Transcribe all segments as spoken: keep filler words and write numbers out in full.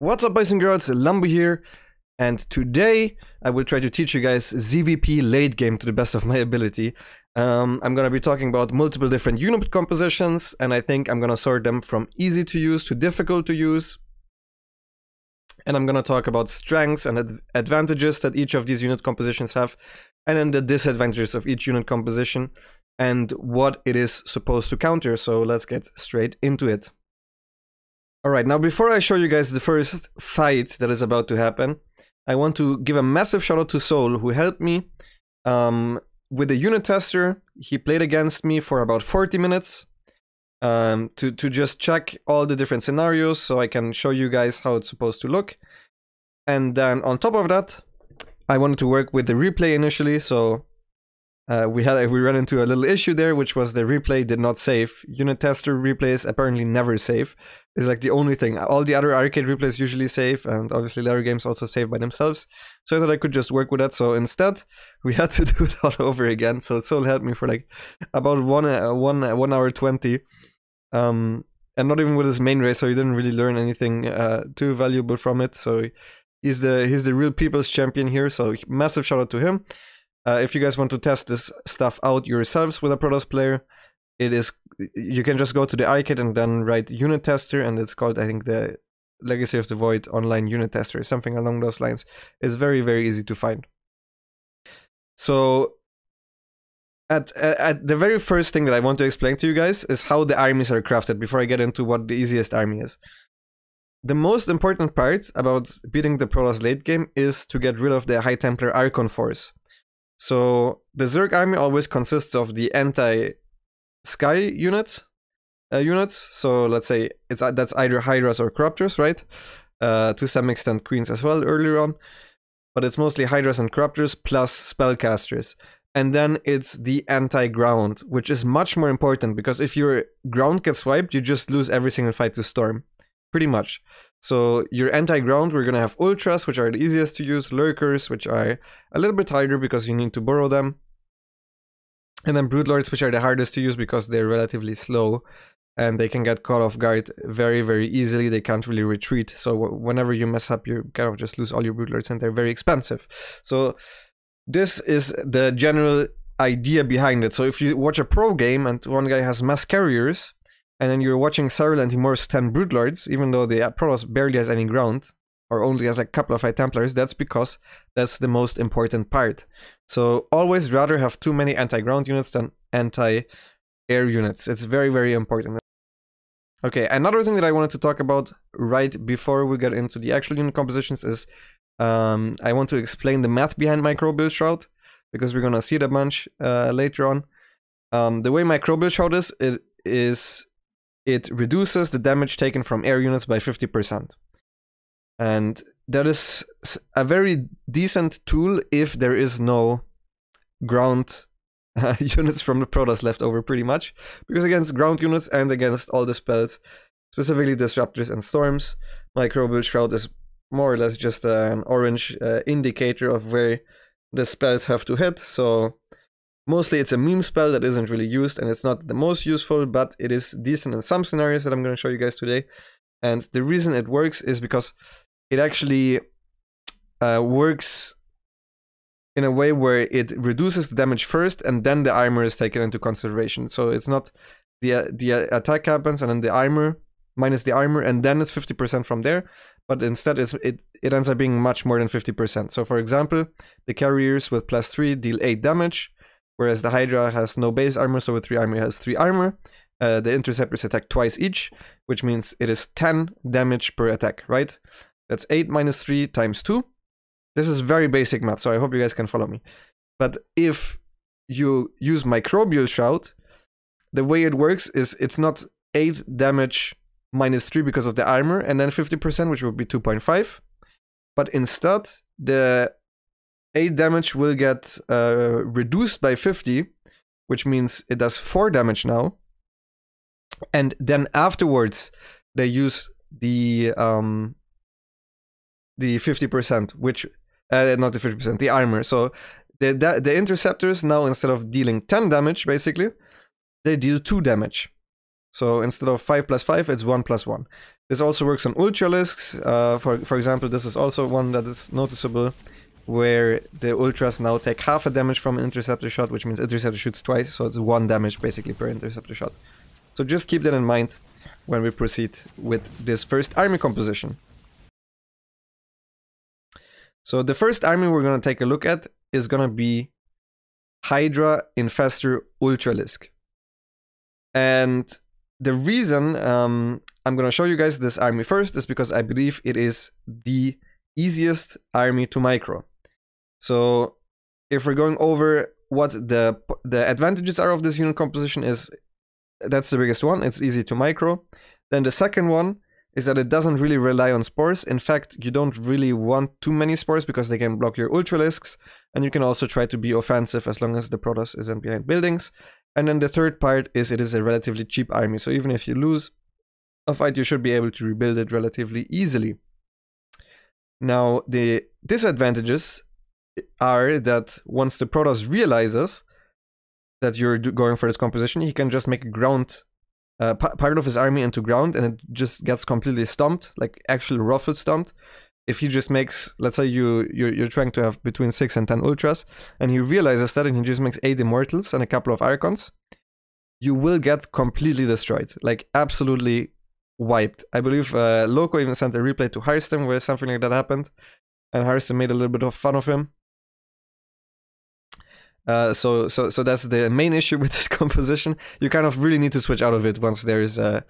What's up, boys and girls? Lumbo here, and today I will try to teach you guys Z V P late game to the best of my ability. Um, I'm gonna be talking about multiple different unit compositions, and I think I'm gonna sort them from easy to use to difficult to use. And I'm gonna talk about strengths and ad advantages that each of these unit compositions have, and then the disadvantages of each unit composition, and what it is supposed to counter, so let's get straight into it. Alright, now before I show you guys the first fight that is about to happen, I want to give a massive shout out to Sol, who helped me um, with the unit tester. He played against me for about forty minutes um, to, to just check all the different scenarios so I can show you guys how it's supposed to look. And then on top of that, I wanted to work with the replay initially, so Uh, we had we ran into a little issue there, which was the replay did not save. Unit tester replays apparently never save. It's like the only thing. All the other arcade replays usually save, and obviously the other games also save by themselves. So I thought I could just work with that. So instead, we had to do it all over again. So Sol helped me for like about one uh, one uh, one hour twenty, um, and not even with his main race. So he didn't really learn anything uh, too valuable from it. So he's the he's the real people's champion here. So massive shout out to him. Uh, if you guys want to test this stuff out yourselves with a Protoss player, it is you can just go to the arcade and then write unit tester, and it's called, I think, the Legacy of the Void online unit tester, something along those lines. It's very very easy to find. So at at the very first thing that I want to explain to you guys is how the armies are crafted before I get into what the easiest army is. The most important part about beating the Protoss late game is to get rid of the High Templar Archon force. So the Zerg army always consists of the anti-sky units, uh, units. So let's say it's uh, that's either Hydras or Corruptors, right? Uh, to some extent, Queens as well earlier on, but it's mostly Hydras and Corruptors plus Spellcasters. And then it's the anti-ground, which is much more important because if your ground gets wiped, you just lose every single fight to Storm, pretty much. So your anti-ground, we're gonna have Ultras, which are the easiest to use, Lurkers, which are a little bit harder because you need to borrow them, and then Broodlords, which are the hardest to use because they're relatively slow and they can get caught off guard very very easily. They can't really retreat, so whenever you mess up, you kind of just lose all your Broodlords, and they're very expensive. So this is the general idea behind it. So if you watch a pro game and one guy has mass carriers, and then you're watching Cyril and he morphs ten Broodlords, even though the Protoss barely has any ground, or only has a couple of High Templars, that's because that's the most important part. So always rather have too many anti-ground units than anti-air units. It's very, very important. Okay, another thing that I wanted to talk about right before we get into the actual unit compositions is um, I want to explain the math behind Microbial Shroud, because we're gonna see it a bunch uh, later on. Um, the way Microbial Shroud is, it is... It reduces the damage taken from air units by fifty percent. And that is a very decent tool if there is no ground uh, units from the Protoss left over, pretty much. Because against ground units and against all the spells, specifically Disruptors and Storms, Microbial Shroud is more or less just an orange uh, indicator of where the spells have to hit. So mostly it's a meme spell that isn't really used, and it's not the most useful, but it is decent in some scenarios that I'm going to show you guys today. And the reason it works is because it actually uh, works in a way where it reduces the damage first, and then the armor is taken into consideration. So it's not the, uh, the uh, attack happens, and then the armor, minus the armor, and then it's fifty percent from there. But instead, it's, it, it ends up being much more than fifty percent. So for example, the carriers with plus three deal eight damage, whereas the Hydra has no base armor, so with three armor it has three armor. Uh, the Interceptors attack twice each, which means it is ten damage per attack, right? That's eight minus three times two. This is very basic math, so I hope you guys can follow me. But if you use Microbial Shroud, the way it works is it's not eight damage minus three because of the armor, and then fifty percent, which would be two point five. But instead, the eight damage will get uh, reduced by fifty, which means it does four damage now. And then afterwards, they use the um, the fifty percent, which uh, not the fifty percent, the armor. So the, the the Interceptors now, instead of dealing ten damage, basically, they deal two damage. So instead of five plus five, it's one plus one. This also works on Ultralisks. Uh, for, for example, this is also one that is noticeable, where the Ultras now take half a damage from an Interceptor shot, which means Interceptor shoots twice, so it's one damage basically per Interceptor shot. So just keep that in mind when we proceed with this first army composition. So the first army we're going to take a look at is going to be Hydra, Infestor, Ultralisk. And the reason um, I'm going to show you guys this army first is because I believe it is the easiest army to micro. So if we're going over what the, the advantages are of this unit composition is, that's the biggest one, it's easy to micro. Then the second one is that it doesn't really rely on spores. In fact, you don't really want too many spores because they can block your Ultralisks, and you can also try to be offensive as long as the Protoss isn't behind buildings. And then the third part is it is a relatively cheap army, so even if you lose a fight, you should be able to rebuild it relatively easily. Now, the disadvantages are that once the Protoss realizes that you're going for this composition, he can just make ground uh, part of his army into ground, and it just gets completely stomped, like actually ruffle stomped. If he just makes, let's say you, you're, you're trying to have between six and ten Ultras, and he realizes that and he just makes eight Immortals and a couple of Archons, you will get completely destroyed, like absolutely wiped. I believe uh, Loco even sent a replay to Harston where something like that happened, and Harston made a little bit of fun of him. Uh, so, so, so that's the main issue with this composition. You kind of really need to switch out of it once there is, uh,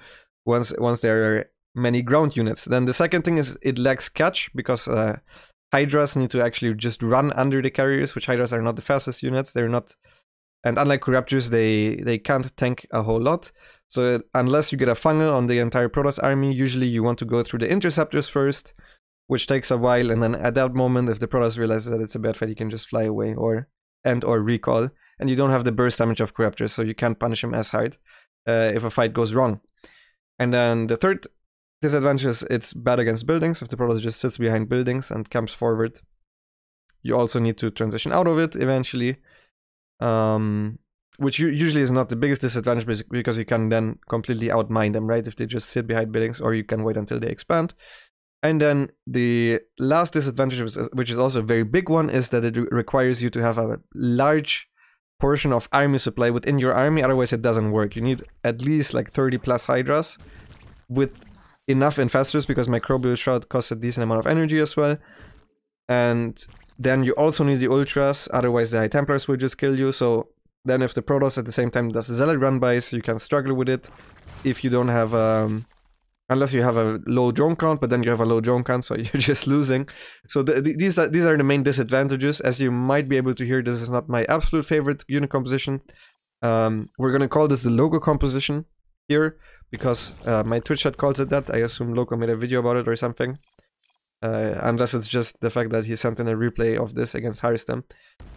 once once there are many ground units. Then the second thing is it lacks catch because uh, Hydras need to actually just run under the carriers, which Hydras are not the fastest units. They're not, and unlike Corruptors, they they can't tank a whole lot. So unless you get a fungal on the entire Protoss army, usually you want to go through the Interceptors first, which takes a while, and then at that moment, if the Protoss realizes that it's a bad fight, you can just fly away or and or recall, and you don't have the burst damage of Corruptor, so you can't punish him as hard uh, if a fight goes wrong. And then the third disadvantage is it's bad against buildings. If the Protoss just sits behind buildings and comes forward, you also need to transition out of it eventually, um, which usually is not the biggest disadvantage because you can then completely outmine them, right? If they just sit behind buildings, or you can wait until they expand. And then the last disadvantage, which is also a very big one, is that it requires you to have a large portion of army supply within your army, otherwise it doesn't work. You need at least like thirty plus Hydras with enough Infestors, because Microbial Shroud costs a decent amount of energy as well. And then you also need the Ultras, otherwise the High Templars will just kill you. So then if the Protoss at the same time does Zealot run-bys, you can struggle with it if you don't have... Um, Unless you have a low drone count, but then you have a low drone count, so you're just losing. So the, the, these, are, these are the main disadvantages. As you might be able to hear, this is not my absolute favorite unit composition. Um, we're going to call this the Loco composition here, because uh, my Twitch chat calls it that. I assume Loco made a video about it or something. Uh, unless it's just the fact that he sent in a replay of this against Harston.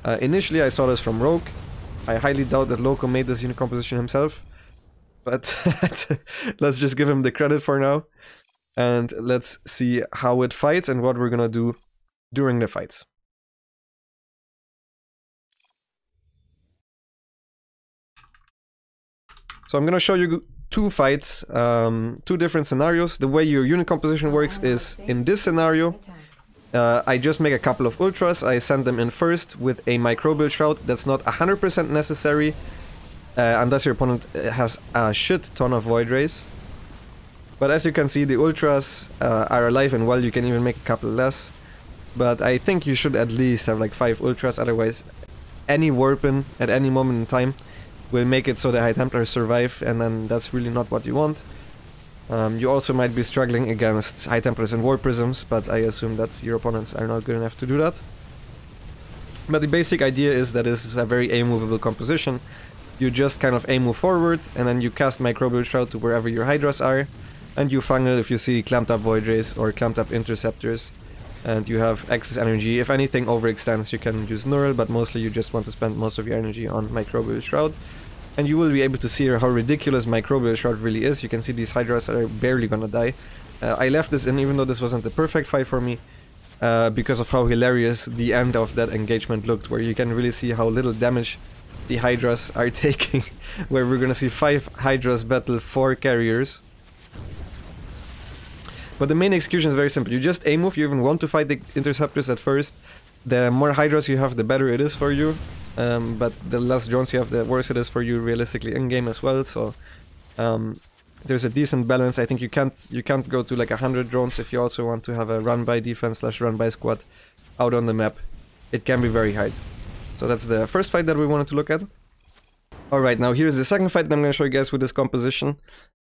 Uh, initially, I saw this from Rogue. I highly doubt that Loco made this unit composition himself. But let's just give him the credit for now, and let's see how it fights and what we're gonna do during the fights. So I'm gonna show you two fights, um, two different scenarios. The way your unit composition works is, in this scenario, uh, I just make a couple of Ultras, I send them in first with a Microbial Shroud. That's not one hundred percent necessary, Uh, unless your opponent has a shit ton of Void Rays. But as you can see, the Ultras uh, are alive and well. You can even make a couple less. But I think you should at least have like five Ultras, otherwise any warping at any moment in time will make it so the High Templars survive, and then that's really not what you want. Um, you also might be struggling against High Templars and War Prisms, but I assume that your opponents are not good enough to do that. But the basic idea is that this is a very aim-movable composition. You just kind of aim move forward, and then you cast Microbial Shroud to wherever your Hydras are, and you fungal if you see clamped up Void Rays or clamped up Interceptors, and you have excess energy. If anything overextends, you can use Neural, but mostly you just want to spend most of your energy on Microbial Shroud, and you will be able to see how ridiculous Microbial Shroud really is. You can see these Hydras are barely gonna die. Uh, I left this in even though this wasn't the perfect fight for me, uh, because of how hilarious the end of that engagement looked, where you can really see how little damage the Hydras are taking, where we're gonna see five Hydras battle four carriers. But the main execution is very simple. You just A-move, you even want to fight the Interceptors at first. The more Hydras you have, the better it is for you. Um, but the less drones you have, the worse it is for you realistically in-game as well, so... Um, there's a decent balance. I think you can't you can't go to like one hundred drones if you also want to have a run-by defense slash run-by squad out on the map. It can be very high. So that's the first fight that we wanted to look at. Alright, now here's the second fight that I'm going to show you guys with this composition.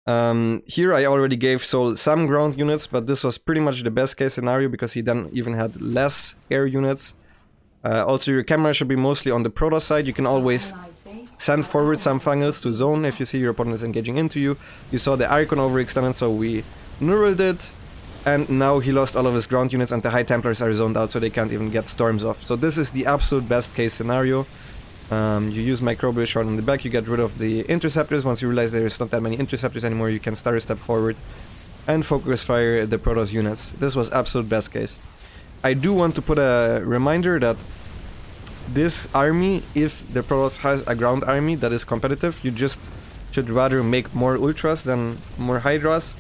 Um, here I already gave Sol some ground units, but this was pretty much the best case scenario because he then even had less air units. Uh, also, your camera should be mostly on the Protoss side. You can always send forward some Fungals to zone if you see your opponent is engaging into you. You saw the Archon overextended, so we Neuraled it. And now he lost all of his ground units and the High Templars are zoned out, so they can't even get Storms off. So this is the absolute best case scenario. Um, you use Microbial Shroud in the back, you get rid of the Interceptors. Once you realize there's not that many Interceptors anymore, you can Star Step forward and focus fire the Protoss units. This was absolute best case. I do want to put a reminder that this army, if the Protoss has a ground army that is competitive, you just should rather make more Ultras than more Hydras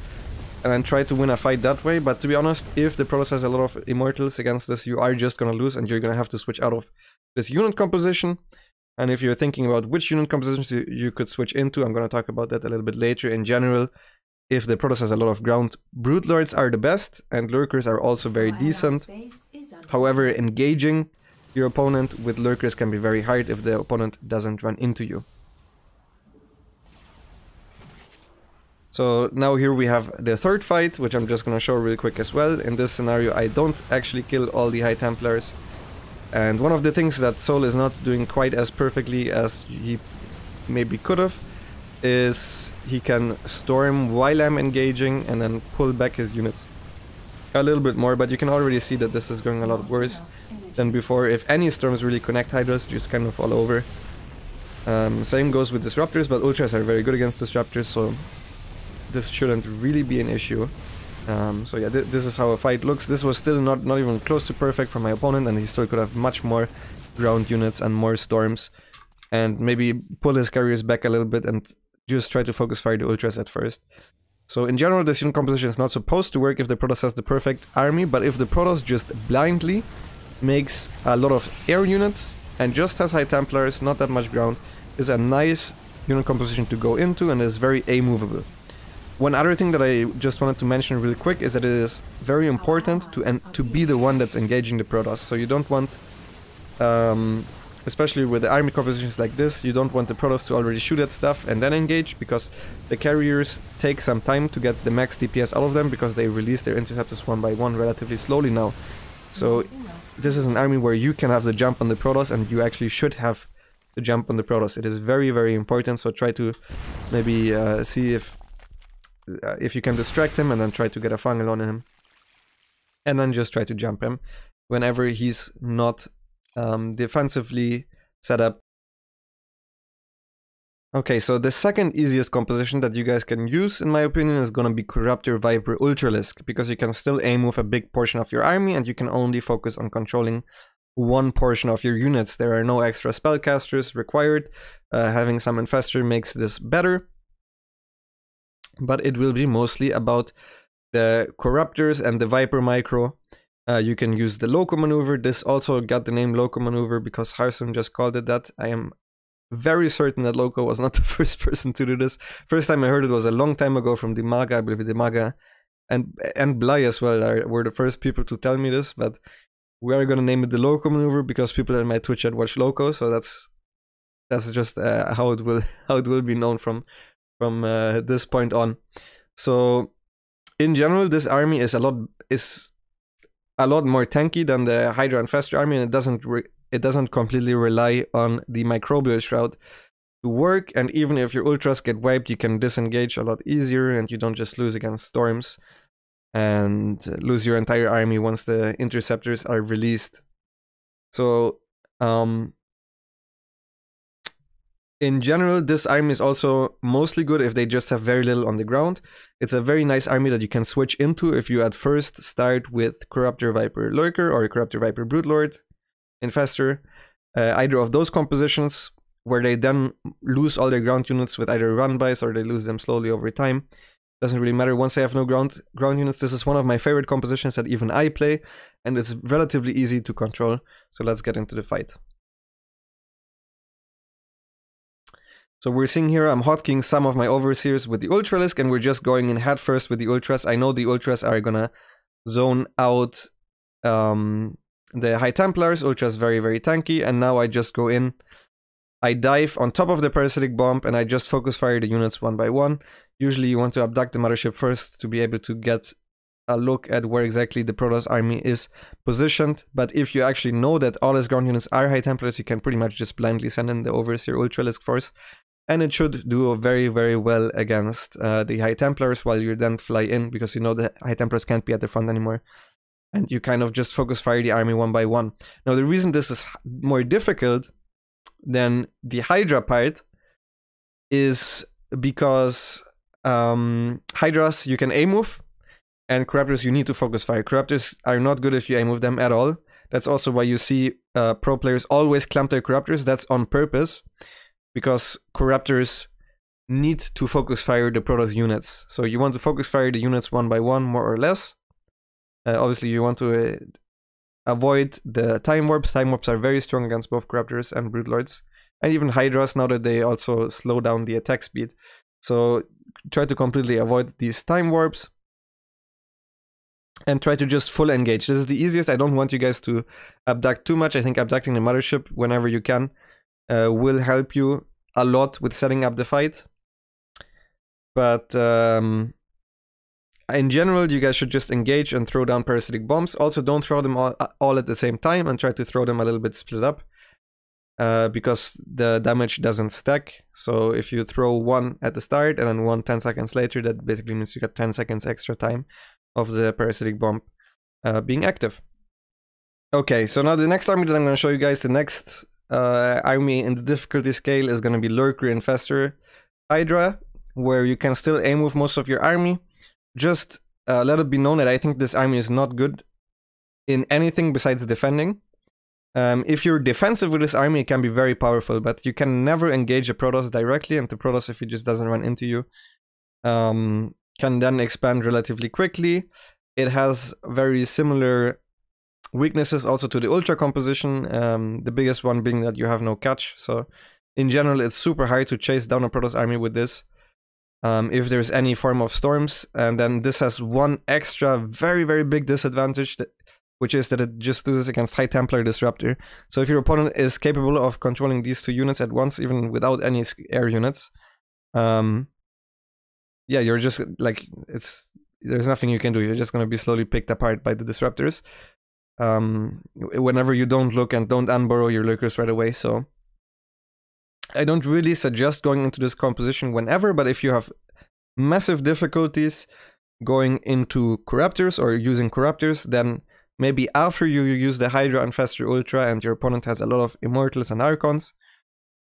and then try to win a fight that way. But to be honest, if the Protoss has a lot of Immortals against this, you are just gonna lose and you're gonna have to switch out of this unit composition. And if you're thinking about which unit compositions you, you could switch into, I'm gonna talk about that a little bit later. In general, if the Protoss has a lot of ground, Broodlords are the best, and Lurkers are also very decent. However, engaging your opponent with Lurkers can be very hard if the opponent doesn't run into you. So now here we have the third fight, which I'm just gonna show real quick as well. In this scenario, I don't actually kill all the High Templars. And one of the things that Sol is not doing quite as perfectly as he maybe could have is he can storm while I'm engaging and then pull back his units a little bit more, but you can already see that this is going a lot worse than before. If any storms really connect Hydras, just kind of all over. Um, same goes with Disruptors, but Ultras are very good against Disruptors, so this shouldn't really be an issue. Um, so yeah, th this is how a fight looks. This was still not, not even close to perfect for my opponent, and he still could have much more ground units and more storms, and maybe pull his carriers back a little bit and just try to focus fire the Ultras at first. So in general, this unit composition is not supposed to work if the Protoss has the perfect army, but if the Protoss just blindly makes a lot of air units and just has High Templars, not that much ground, is a nice unit composition to go into and is very A-movable. One other thing that I just wanted to mention real quick is that it is very important to en to be the one that's engaging the Protoss. So you don't want, um, especially with the army compositions like this, you don't want the Protoss to already shoot at stuff and then engage, because the carriers take some time to get the max D P S out of them because they release their Interceptors one by one relatively slowly now. So this is an army where you can have the jump on the Protoss, and you actually should have the jump on the Protoss. It is very, very important, so try to maybe uh, see if Uh, if you can distract him and then try to get a fungal on him and then just try to jump him whenever he's not um, defensively set up. Okay, so the second easiest composition that you guys can use, in my opinion, is gonna be Corruptor, Viper, Ultralisk, because you can still A-move a big portion of your army and you can only focus on controlling one portion of your units. There are no extra spellcasters required. Uh, having some Infestor makes this better, but it will be mostly about the Corruptors and the Viper micro. Uh, you can use the Loco maneuver. This also got the name Loco maneuver because Harsim just called it that. I am very certain that Loco was not the first person to do this. First time I heard it was a long time ago from the Maga. I believe the Maga and, and Bly as well are, were the first people to tell me this, but we are going to name it the Loco maneuver because people in my Twitch chat watch Loco, so that's that's just uh, how it will how it will be known from From uh, this point on. So in general, this army is a lot is a lot more tanky than the Hydra Infestor army, and it doesn't re it doesn't completely rely on the Microbial Shroud to work. And even if your Ultras get wiped, you can disengage a lot easier, and you don't just lose against storms and lose your entire army once the Interceptors are released. So um, in general, this army is also mostly good if they just have very little on the ground. It's a very nice army that you can switch into if you at first start with Corruptor, Viper, Lurker, or Corruptor, Viper, Broodlord, Infestor, uh, either of those compositions, where they then lose all their ground units with either run-bys or they lose them slowly over time. Doesn't really matter once I have no ground ground units. This is one of my favorite compositions that even I play, and it's relatively easy to control. So let's get into the fight. So we're seeing here I'm hotkeying some of my Overseers with the Ultralisk, and we're just going in head first with the Ultras. I know the Ultras are gonna zone out um, the High Templars. Ultras very very tanky, and now I just go in. I dive on top of the Parasitic Bomb and I just focus fire the units one by one. Usually you want to abduct the Mothership first to be able to get a look at where exactly the Protoss army is positioned, but if you actually know that all its ground units are High Templars, you can pretty much just blindly send in the Overseer Ultralisk force, and it should do very very well against uh, the High Templars, while you then fly in because you know the High Templars can't be at the front anymore. And you kind of just focus fire the army one by one. Now the reason this is more difficult than the Hydra part is because um, Hydras you can A-move, and Corruptors you need to focus fire. Corruptors are not good if you A-move them at all. That's also why you see uh, pro players always clump their Corruptors. That's on purpose, because Corruptors need to focus fire the Protoss units. So you want to focus fire the units one by one, more or less. Uh, obviously you want to uh, avoid the Time Warps. Time Warps are very strong against both Corruptors and Broodlords, and even Hydras, now that they also slow down the attack speed. So try to completely avoid these Time Warps and try to just full engage. This is the easiest. I don't want you guys to abduct too much. I think abducting the Mothership whenever you can uh, will help you a lot with setting up the fight. But um, in general, you guys should just engage and throw down Parasitic Bombs. Also, don't throw them all, all at the same time, and try to throw them a little bit split up, uh, because the damage doesn't stack. So if you throw one at the start and then one ten seconds later, that basically means you got ten seconds extra time of the Parasitic Bomb uh, being active. Okay, so now the next army that I'm going to show you guys, the next uh, army in the difficulty scale is going to be Lurker, Infestor, Hydra, where you can still aim with most of your army. Just uh, let it be known that I think this army is not good in anything besides defending. Um, if you're defensive with this army, it can be very powerful, but you can never engage a Protoss directly, and the Protoss, if it just doesn't run into you, um, can then expand relatively quickly. It has very similar weaknesses also to the Ultra composition, um, the biggest one being that you have no catch. So in general, it's super hard to chase down a Protoss army with this. Um, if there's any form of storms, and then this has one extra very very big disadvantage, that, which is that it just loses against High Templar Disruptor. So if your opponent is capable of controlling these two units at once, even without any air units, um, yeah, you're just like it's there's nothing you can do. You're just gonna be slowly picked apart by the Disruptors. Um, whenever you don't look and don't unburrow your Lurkers right away, so. I don't really suggest going into this composition whenever, but if you have massive difficulties going into Corruptors or using Corruptors, then maybe after you use the Hydra and Infestor Ultra and your opponent has a lot of Immortals and Archons,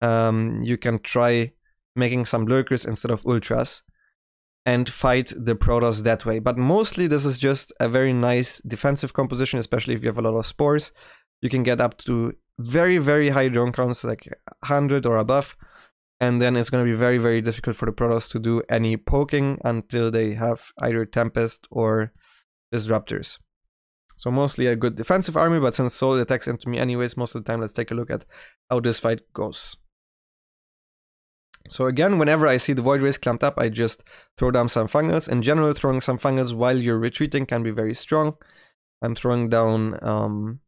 um, you can try making some Lurkers instead of Ultras and fight the Protoss that way. But mostly this is just a very nice defensive composition, especially if you have a lot of Spores. You can get up to very very high drone counts, like one hundred or above, and then it's going to be very very difficult for the Protoss to do any poking until they have either Tempest or Disruptors. So mostly a good defensive army, but since Sol attacks into me anyways most of the time, let's take a look at how this fight goes. So again, whenever I see the Void Rays clumped up, I just throw down some Fungals. In general, throwing some Fungals while you're retreating can be very strong. I'm throwing down um,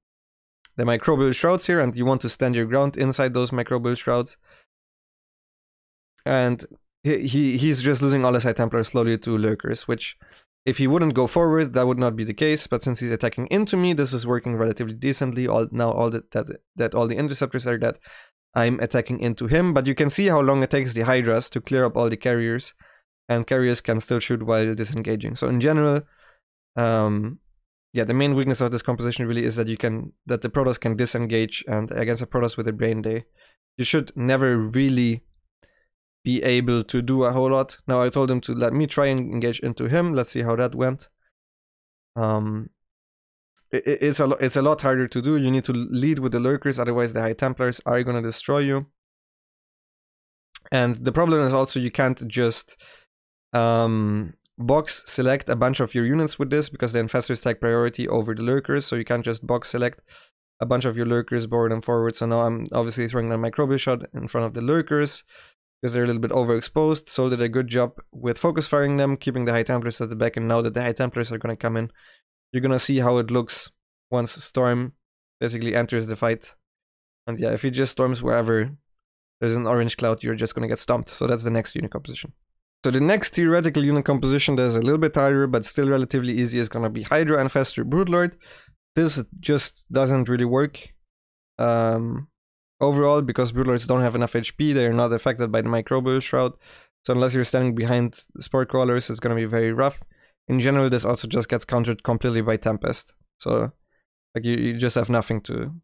the Microbial Shrouds here, and you want to stand your ground inside those Microbial Shrouds. And he, he he's just losing all his High Templar slowly to Lurkers, which if he wouldn't go forward, that would not be the case. But since he's attacking into me, this is working relatively decently. All now all the, that that all the Interceptors are dead, I'm attacking into him. But you can see how long it takes the Hydras to clear up all the Carriers, and Carriers can still shoot while disengaging. So in general, um yeah, the main weakness of this composition really is that you can that the Protoss can disengage, and against a Protoss with a brain day, you should never really be able to do a whole lot. Now I told him to let me try and engage into him. Let's see how that went. Um, it, it's a lot. It's a lot harder to do. You need to lead with the Lurkers, otherwise the High Templars are gonna destroy you. And the problem is also you can't just um. box select a bunch of your units with this, because the Infestors take priority over the Lurkers, so you can't just box select a bunch of your Lurkers, board them forward. So now I'm obviously throwing a Microbial Shroud in front of the Lurkers, because they're a little bit overexposed. Sol did a good job with focus firing them, keeping the High Templars at the back, and now that the High Templars are going to come in, you're going to see how it looks once Storm basically enters the fight. And yeah, if he just storms wherever there's an orange cloud, you're just going to get stomped. So that's the next unit composition. So the next theoretical unit composition that is a little bit harder, but still relatively easy, is going to be Hydra, Infestor, Broodlord. This just doesn't really work. Um... Overall, because Broodlords don't have enough H P, they're not affected by the Microbial Shroud. So unless you're standing behind Spore Crawlers, it's going to be very rough. In general, this also just gets countered completely by Tempest. So like you, you just have nothing to...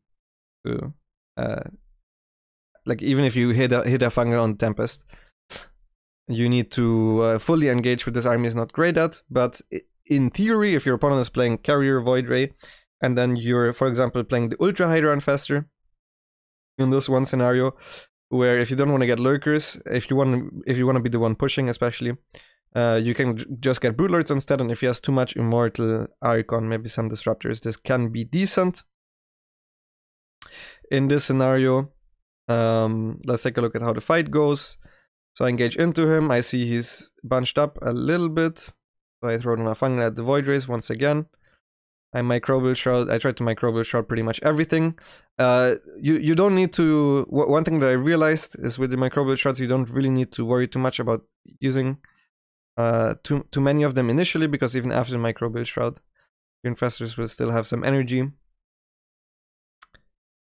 to uh, like even if you hit a, hit a Fungal on Tempest, you need to uh, fully engage with this army is not great at. But in theory, if your opponent is playing Carrier, Void Ray, and then you're, for example, playing the Ultra Hydra Infestor, in this one scenario, where if you don't want to get Lurkers, if you want if you want to be the one pushing especially, uh, you can just get Broodlords instead, and if he has too much Immortal, Archon, maybe some Disruptors, this can be decent. In this scenario, um, let's take a look at how the fight goes. So I engage into him, I see he's bunched up a little bit, so I throw down a Fungal at the Void Rays once again. I Microbial Shroud, I tried to Microbial Shroud pretty much everything. Uh, you, you don't need to... One thing that I realized is with the Microbial Shrouds, you don't really need to worry too much about using uh, too, too many of them initially, because even after the Microbial Shroud, your Infestors will still have some energy.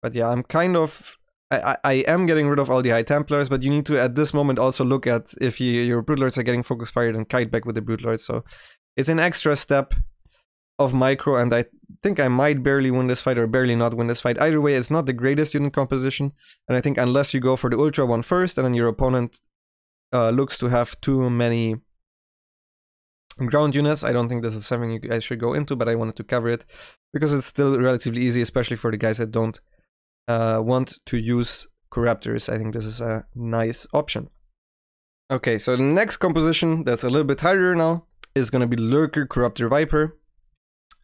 But yeah, I'm kind of... I, I am getting rid of all the High Templars, but you need to at this moment also look at if you, your Broodlords are getting focus fired and kite back with the Broodlords. So it's an extra step of micro, and I think I might barely win this fight or barely not win this fight. Either way, it's not the greatest unit composition, and I think unless you go for the Ultra one first and then your opponent uh, looks to have too many ground units, I don't think this is something you guys should go into, but I wanted to cover it because it's still relatively easy, especially for the guys that don't uh, want to use Corruptors. I think this is a nice option. Okay, so the next composition that's a little bit harder now is going to be Lurker, Corruptor, Viper.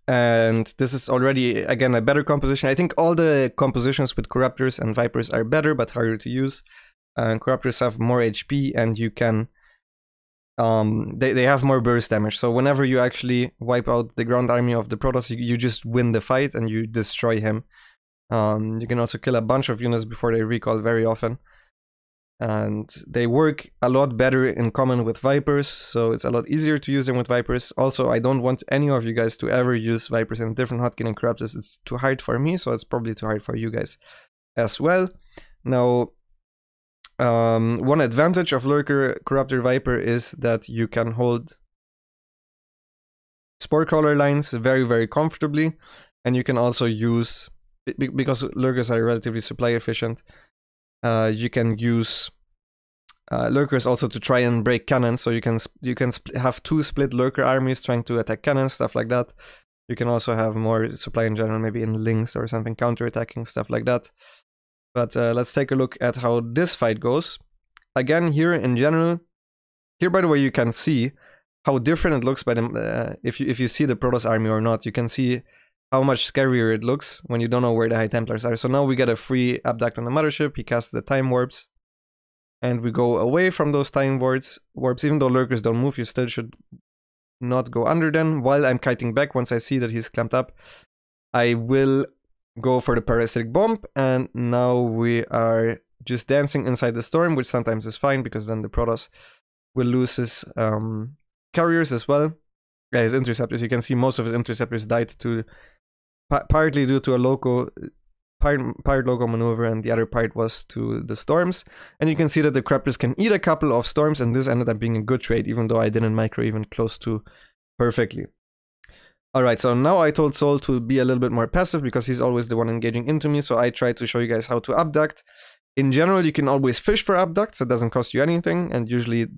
And this is already, again, a better composition. I think all the compositions with Corruptors and Vipers are better, but harder to use. And Corruptors have more H P, and you can... Um, they, they have more burst damage. So whenever you actually wipe out the ground army of the Protoss, you, you just win the fight and you destroy him. Um, you can also kill a bunch of units before they recall very often. And they work a lot better in common with Vipers, so it's a lot easier to use them with Vipers. Also, I don't want any of you guys to ever use Vipers in a different hotkey than Corruptors. It's too hard for me, so it's probably too hard for you guys as well. Now, um, one advantage of Lurker, Corruptor, Viper is that you can hold Spore Crawler lines very, very comfortably, and you can also use, because Lurkers are relatively supply efficient, Uh, you can use uh, Lurkers also to try and break cannons, so you can you can have two split Lurker armies trying to attack cannons, stuff like that. You can also have more supply in general, maybe in links or something, counter-attacking, stuff like that. But uh, let's take a look at how this fight goes. Again, here in general, here by the way you can see how different it looks by the, uh, if, you, if you see the Protoss army or not. You can see how much scarier it looks when you don't know where the High Templars are. So now we get a free Abduct on the Mothership, he casts the Time Warps, and we go away from those Time Warps. Warps, even though Lurkers don't move, you still should not go under them. While I'm kiting back, once I see that he's clamped up, I will go for the Parasitic Bomb, and now we are just dancing inside the Storm, which sometimes is fine, because then the Protoss will lose his um, Carriers as well. Yeah, his Interceptors. You can see most of his Interceptors died to... partly due to a Loco, part, part Loco maneuver, and the other part was to the Storms. And you can see that the Corruptors can eat a couple of Storms, and this ended up being a good trade, even though I didn't micro even close to perfectly. Alright, so now I told Sol to be a little bit more passive, because he's always the one engaging into me, so I tried to show you guys how to abduct. In general, you can always fish for abducts, it doesn't cost you anything, and usually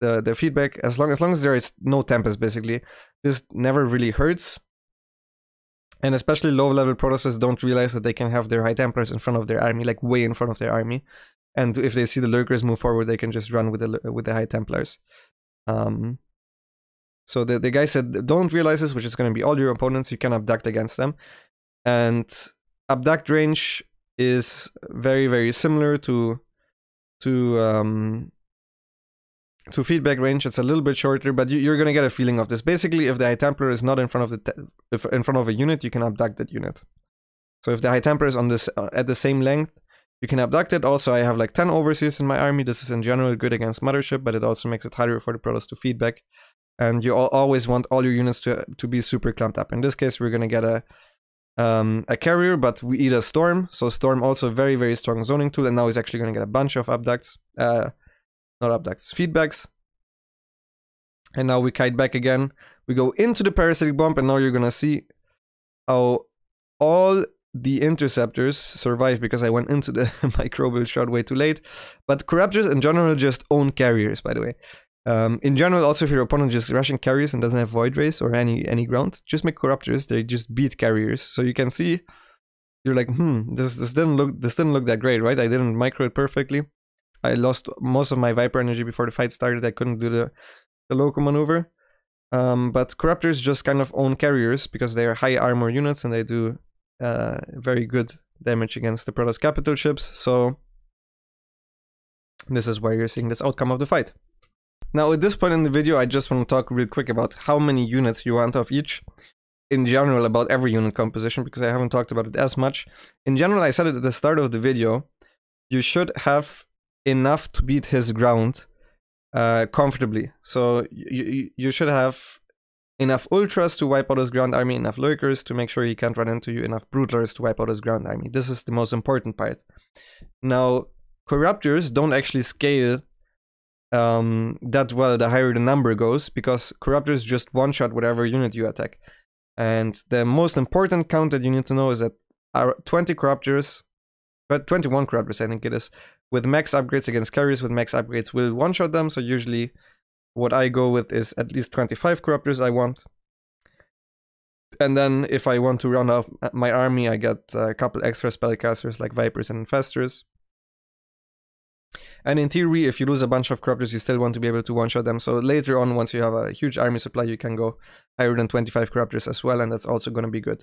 the, the feedback, as long, as long as there is no Tempest basically, this never really hurts. And especially low-level Protosses don't realize that they can have their High Templars in front of their army, like way in front of their army. And if they see the Lurkers move forward, they can just run with the with the High Templars. Um, So the, the guy said, don't realize this, which is going to be all your opponents. You can abduct against them. And abduct range is very, very similar to to um, to feedback range. It's a little bit shorter, but you, you're going to get a feeling of this. Basically, if the High Templar is not in front of the if in front of a unit, you can abduct that unit. So if the High Templar is on this uh, at the same length, you can abduct it. Also, I have like ten Overseers in my army. This is in general good against Mothership, but it also makes it harder for the Protoss to feedback. And you all, always want all your units to to be super clumped up. In this case, we're going to get a um, a Carrier, but we eat a Storm. So Storm also very, very strong zoning tool. And now he's actually going to get a bunch of abducts. Uh, not abducts, feedbacks. And now we kite back again. We go into the Parasitic Bomb, and now you're going to see how all the Interceptors survive, because I went into the Microbial Shroud way too late. But Corruptors in general just own Carriers, by the way. Um, in general, also if your opponent just rushing Carriers and doesn't have Void Rays or any any ground, just make Corruptors. They just beat Carriers. So you can see, you're like, hmm, this this didn't look this didn't look that great, right? I didn't micro it perfectly. I lost most of my Viper energy before the fight started. I couldn't do the the Loco maneuver. Um, but Corruptors just kind of own Carriers because they are high armor units and they do uh, very good damage against the Protoss capital ships. So this is why you're seeing this outcome of the fight. Now, at this point in the video, I just want to talk real quick about how many units you want of each. In general, about every unit composition, because I haven't talked about it as much. In general, I said it at the start of the video, you should have enough to beat his ground uh, comfortably. So you, you, you should have enough Ultras to wipe out his ground army, enough Lurkers to make sure he can't run into you, enough Broodlords to wipe out his ground army. This is the most important part. Now, Corruptors don't actually scale um that well the higher the number goes, because Corruptors just one shot whatever unit you attack. And the most important count that you need to know is that our twenty Corruptors, but twenty-one Corruptors I think it is, with max upgrades against Carriers with max upgrades will one shot them. So usually what I go with is at least twenty-five Corruptors I want, and then if I want to round off my army I get a couple extra spellcasters like Vipers and Infestors. And in theory, if you lose a bunch of Corruptors, you still want to be able to one-shot them. So later on, once you have a huge army supply, you can go higher than twenty-five Corruptors as well, and that's also going to be good.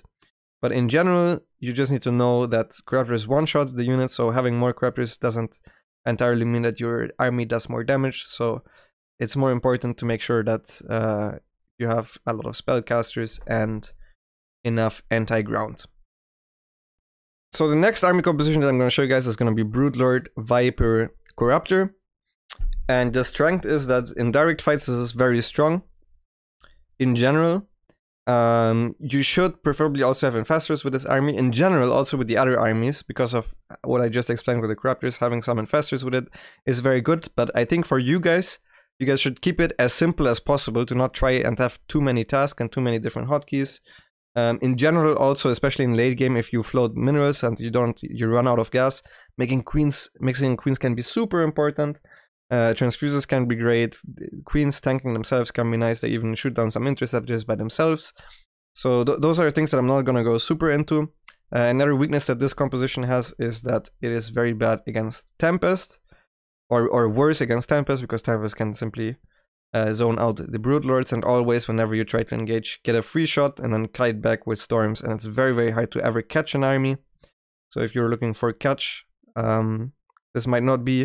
But in general, you just need to know that Corruptors one-shot the unit, so having more Corruptors doesn't entirely mean that your army does more damage. So it's more important to make sure that uh, you have a lot of Spellcasters and enough anti-ground. So the next army composition that I'm going to show you guys is going to be Broodlord, Viper, Corruptor. And the strength is that in direct fights this is very strong. In general, um, you should preferably also have Infestors with this army. In general, also with the other armies, because of what I just explained with the Corruptors, having some Infestors with it is very good. But I think for you guys, you guys should keep it as simple as possible to not try and have too many tasks and too many different hotkeys. Um, in general, also, especially in late game, if you float minerals and you don't, you run out of gas, making queens, mixing queens can be super important. Uh, transfusers can be great. Queens tanking themselves can be nice. They even shoot down some interceptors by themselves. So th those are things that I'm not going to go super into. Uh, another weakness that this composition has is that it is very bad against Tempest, or, or worse against Tempest, because Tempest can simply Uh, zone out the Broodlords, and always whenever you try to engage, get a free shot and then kite back with Storms, and it's very very hard to ever catch an army. So if you're looking for catch, um, this might not be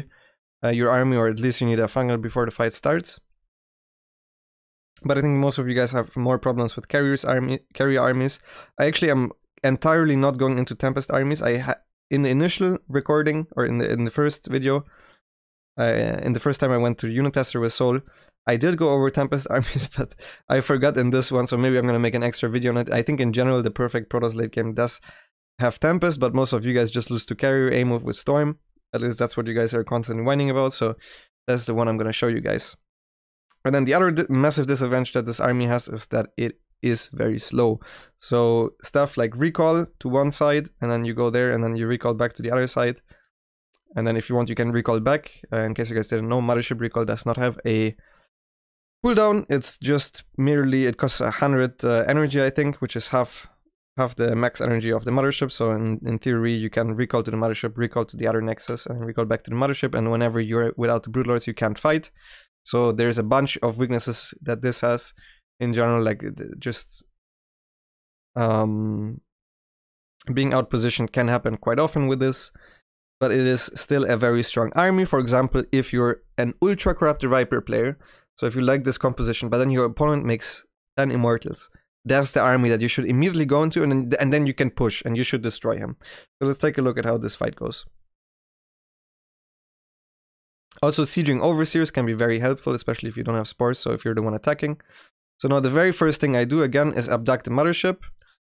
uh, your army, or at least you need a Fungal before the fight starts. But I think most of you guys have more problems with carriers army, carrier armies. I actually am entirely not going into Tempest armies. I ha in the initial recording, or in the, in the first video, Uh, in the first time I went to unit tester with Sol, I did go over Tempest armies, but I forgot in this one, so maybe I'm going to make an extra video on it. I think in general the perfect Protoss late game does have Tempest, but most of you guys just lose to Carrier, A-move with Storm. At least that's what you guys are constantly whining about, so that's the one I'm going to show you guys. And then the other massive disadvantage that this army has is that it is very slow. So stuff like recall to one side, and then you go there, and then you recall back to the other side. And then if you want, you can recall back. Uh, in case you guys didn't know, Mothership Recall does not have a cooldown. It's just merely, it costs one hundred uh, energy, I think, which is half half the max energy of the Mothership. So in, in theory, you can recall to the Mothership, recall to the other Nexus, and recall back to the Mothership. And whenever you're without the Broodlords, you can't fight. So there's a bunch of weaknesses that this has. in general, like just um, being outpositioned can happen quite often with this, but it is still a very strong army. For example, if you're an Ultra Corruptor Viper player, so if you like this composition, but then your opponent makes ten Immortals, that's the army that you should immediately go into, and then, and then you can push, and you should destroy him. So let's take a look at how this fight goes. Also, sieging Overseers can be very helpful, especially if you don't have Spores, so if you're the one attacking. So now the very first thing I do, again, is abduct the Mothership,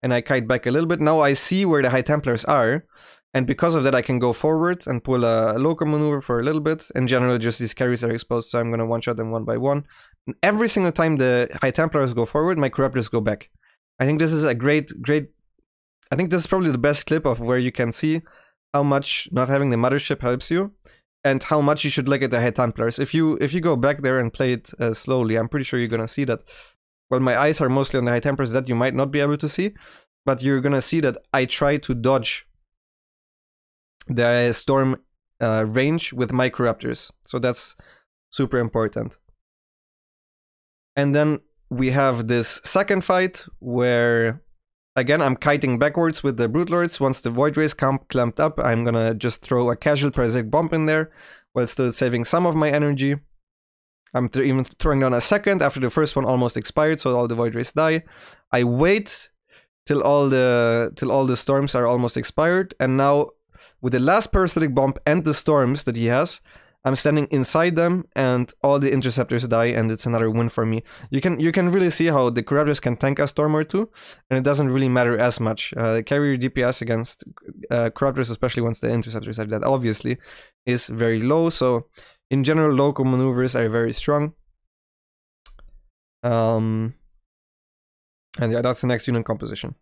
and I kite back a little bit. Now I see where the High Templars are, and because of that I can go forward and pull a Loco maneuver for a little bit. In general, just these carries are exposed, so I'm going to one-shot them one by one. And every single time the High Templars go forward, my Corruptors go back. I think this is a great, great... I think this is probably the best clip of where you can see how much not having the Mothership helps you, and how much you should look at the High Templars. If you if you go back there and play it uh, slowly, I'm pretty sure you're gonna see that. Well, my eyes are mostly on the High Templars, that you might not be able to see, but you're gonna see that I try to dodge the Storm uh, range with my Corruptors, so that's super important. And then we have this second fight where, again, I'm kiting backwards with the Broodlords. Once the Void Rays clamped up, I'm gonna just throw a casual Parasitic Bomb in there, while still saving some of my energy. I'm th even throwing down a second after the first one almost expired, so all the Void Rays die. I wait till all the till all the Storms are almost expired, and now with the last Parasitic Bomb and the Storms that he has, I'm standing inside them, and all the Interceptors die, and it's another win for me. You can you can really see how the Corruptors can tank a Storm or two, and it doesn't really matter as much. Uh, Carrier D P S against uh, Corruptors, especially once the Interceptors have that, obviously, is very low. So, in general, local maneuvers are very strong. Um, and yeah, that's the next unit composition.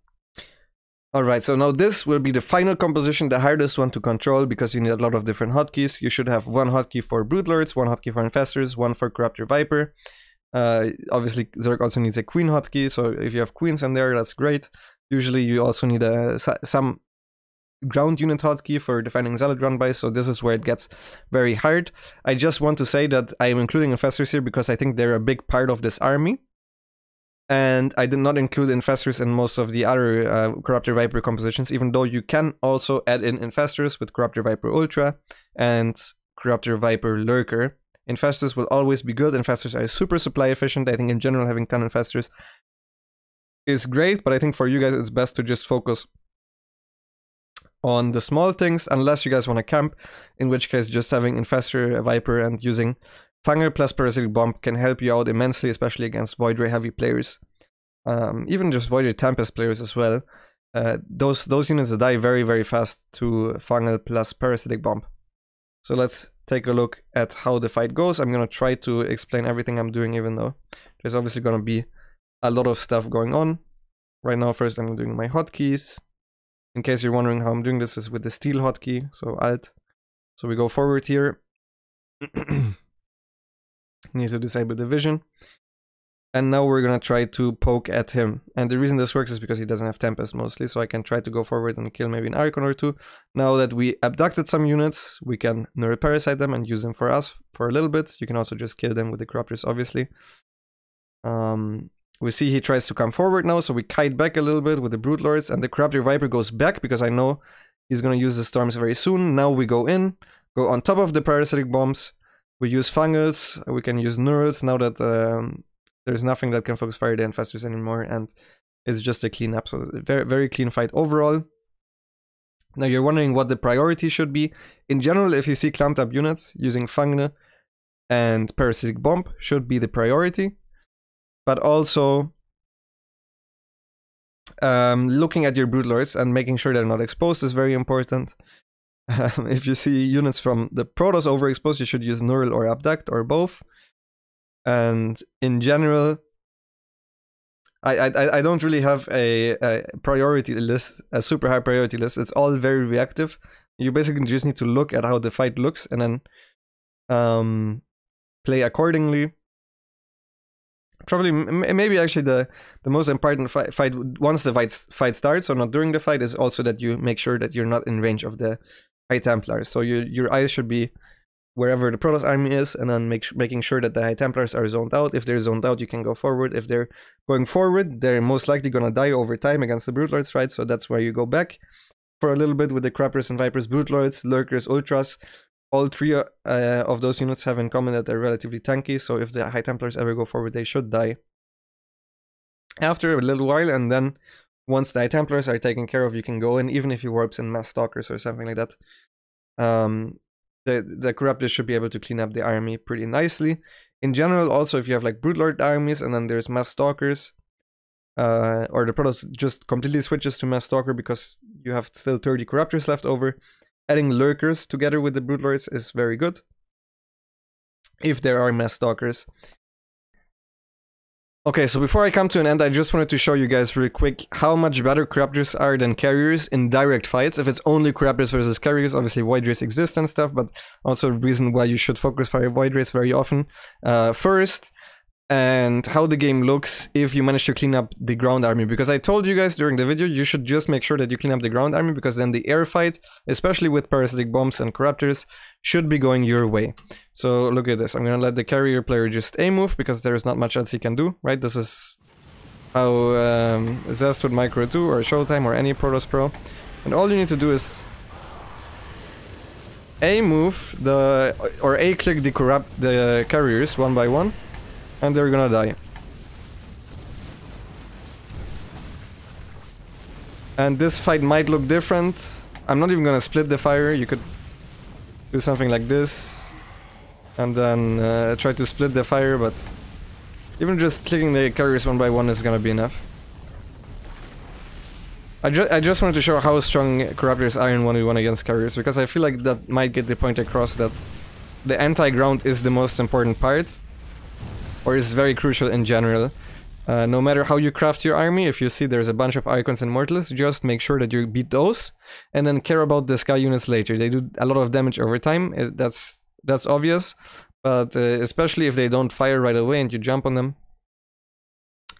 Alright, so now this will be the final composition, the hardest one to control, because you need a lot of different hotkeys. You should have one hotkey for Broodlords, one hotkey for Infestors, one for Corruptor Viper. Uh, obviously, Zerg also needs a Queen hotkey, so if you have Queens in there, that's great. Usually you also need a, some ground unit hotkey for defending Zealot by, so this is where it gets very hard. I just want to say that I am including Infestors here because I think they're a big part of this army. And I did not include Infestors in most of the other uh, Corruptor Viper compositions, even though you can also add in Infestors with Corruptor Viper Ultra and Corruptor Viper Lurker. Infestors will always be good. Infestors are super supply efficient. I think in general having ten Infestors is great, but I think for you guys it's best to just focus on the small things, unless you guys want to camp, in which case just having Infestor, Viper, and using Fungal plus Parasitic Bomb can help you out immensely, especially against Void Ray heavy players. Um, even just Void Ray Tempest players as well. Uh, those those units die very, very fast to Fungal plus Parasitic Bomb. So let's take a look at how the fight goes. I'm going to try to explain everything I'm doing, even though there's obviously going to be a lot of stuff going on. Right now, first I'm doing my hotkeys. In case you're wondering how I'm doing this, is with the steel hotkey, so Alt. So we go forward here. Need to disable the vision, and now we're gonna try to poke at him, and the reason this works is because he doesn't have Tempest mostly, so I can try to go forward and kill maybe an Archon or two. Now that we abducted some units, we can Neural Parasite them and use them for us for a little bit. You can also just kill them with the Corruptors, obviously. Um, we see he tries to come forward now, so we kite back a little bit with the Broodlords, and the Corruptor Viper goes back because I know he's gonna use the Storms very soon. Now we go in, go on top of the Parasitic Bombs. We use Fungals, we can use Neurals, now that um, there's nothing that can focus fire the Infestors anymore, and it's just a cleanup, so a very, very clean fight overall. Now you're wondering what the priority should be. In general, if you see clumped up units, using Fungal and Parasitic Bomb should be the priority, but also um, looking at your Broodlords and making sure they're not exposed is very important. Um, if you see units from the Protoss overexposed, you should use Neural or Abduct or both. And in general, I I, I don't really have a, a priority list, a super high priority list. It's all very reactive. You basically just need to look at how the fight looks and then um, play accordingly. Probably, maybe actually the, the most important fight, fight once the fight, fight starts, or not during the fight, is also that you make sure that you're not in range of the High Templars. So you, your eyes should be wherever the Protoss army is, and then make making sure that the High Templars are zoned out. If they're zoned out, you can go forward. If they're going forward, they're most likely going to die over time against the Broodlords, right? So that's where you go back for a little bit with the Crappers and Vipers, Broodlords, Lurkers, Ultras. All three uh, of those units have in common that they're relatively tanky, so if the High Templars ever go forward, they should die after a little while, and then once the High Templars are taken care of, you can go in, even if you warps in Mass Stalkers or something like that. Um, the, the Corruptors should be able to clean up the army pretty nicely. In general, also, if you have like Broodlord armies and then there's Mass Stalkers, uh, or the Protoss just completely switches to Mass Stalker because you have still thirty Corruptors left over, adding Lurkers together with the Broodlords is very good, if there are Mass Stalkers. Okay, so before I come to an end, I just wanted to show you guys real quick how much better Corruptors are than Carriers in direct fights. If it's only Corruptors versus Carriers, obviously Void Rays exist and stuff, but also a reason why you should focus fire Void Rays very often uh, first, and how the game looks if you manage to clean up the ground army. Because I told you guys during the video, you should just make sure that you clean up the ground army, because then the air fight, especially with Parasitic Bombs and Corruptors, should be going your way. So look at this, I'm gonna let the Carrier player just A move, because there's not much else he can do, right? This is how um, Zest would micro do, or Showtime, or any Protoss Pro. And all you need to do is A move, the or A click the, corrupt, the Carriers one by one, and they're gonna die. And this fight might look different. I'm not even gonna split the fire. You could do something like this, and then uh, try to split the fire, but even just clicking the Carriers one by one is gonna be enough. I, ju I just wanted to show how strong Corruptors are in one v one against Carriers, because I feel like that might get the point across that the anti-ground is the most important part, or is very crucial in general. Uh, no matter how you craft your army, if you see there's a bunch of Archons and Immortals, just make sure that you beat those, and then care about the sky units later. They do a lot of damage over time, it, that's that's obvious, but uh, especially if they don't fire right away and you jump on them,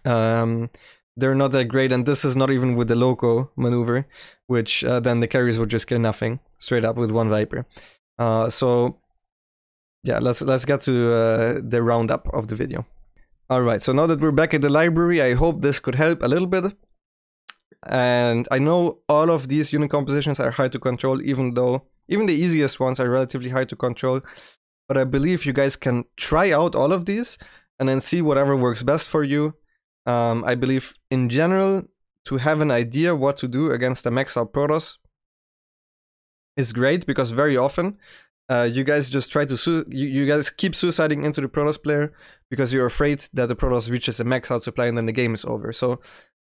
um, they're not that great, and this is not even with the Loco maneuver, which uh, then the Carriers would just kill nothing, straight up with one Viper. Uh, so. Yeah, let's let's get to uh, the roundup of the video. Alright, so now that we're back at the library, I hope this could help a little bit. And I know all of these unit compositions are hard to control, even though even the easiest ones are relatively hard to control. But I believe you guys can try out all of these and then see whatever works best for you. Um, I believe in general, to have an idea what to do against a maxed out Protoss is great, because very often Uh, you guys just try to, su you, you guys keep suiciding into the Protoss player because you're afraid that the Protoss reaches a max out supply and then the game is over. So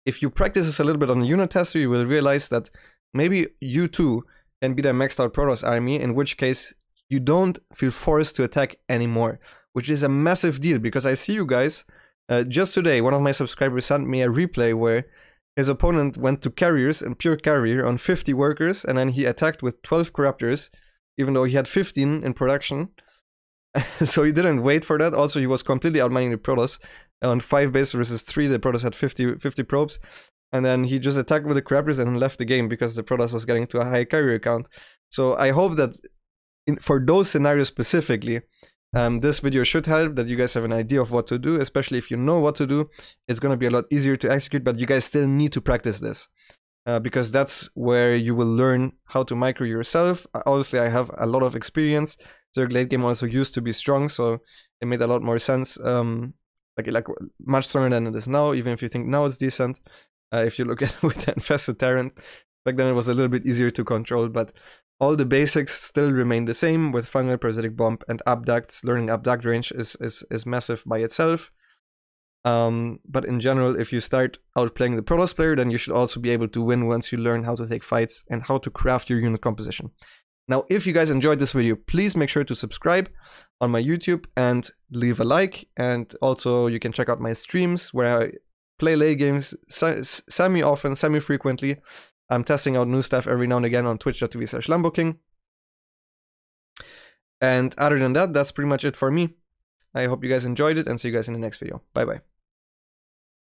if you practice this a little bit on the unit tester, you will realize that maybe you too can be the maxed out Protoss army, in which case you don't feel forced to attack anymore, which is a massive deal, because I see you guys, uh, just today one of my subscribers sent me a replay where his opponent went to Carriers and pure Carrier on fifty workers, and then he attacked with twelve Corruptors, even though he had fifteen in production. So he didn't wait for that. Also, he was completely outmining the Protoss. On five base versus three, the Protoss had fifty, fifty probes. And then he just attacked with the Corruptors and left the game because the Protoss was getting to a high Carrier count. So I hope that in, for those scenarios specifically, um, this video should help, that you guys have an idea of what to do. Especially if you know what to do, it's going to be a lot easier to execute, but you guys still need to practice this. Uh, because that's where you will learn how to micro yourself. Obviously, I have a lot of experience. Zerg late game also used to be strong, so it made a lot more sense. Um, like, like much stronger than it is now, even if you think now it's decent. Uh, if you look at it with the Infested Tyrant, back then it was a little bit easier to control, but all the basics still remain the same with Fungal, Parasitic Bomb, and Abducts. Learning Abduct range is, is, is massive by itself. Um, but in general, if you start outplaying the Protoss player, then you should also be able to win once you learn how to take fights and how to craft your unit composition. Now, if you guys enjoyed this video, please make sure to subscribe on my YouTube and leave a like. And also, you can check out my streams where I play late games semi-often, semi-frequently. I'm testing out new stuff every now and again on twitch dot t v slash lamboking. And other than that, that's pretty much it for me. I hope you guys enjoyed it, and see you guys in the next video. Bye-bye.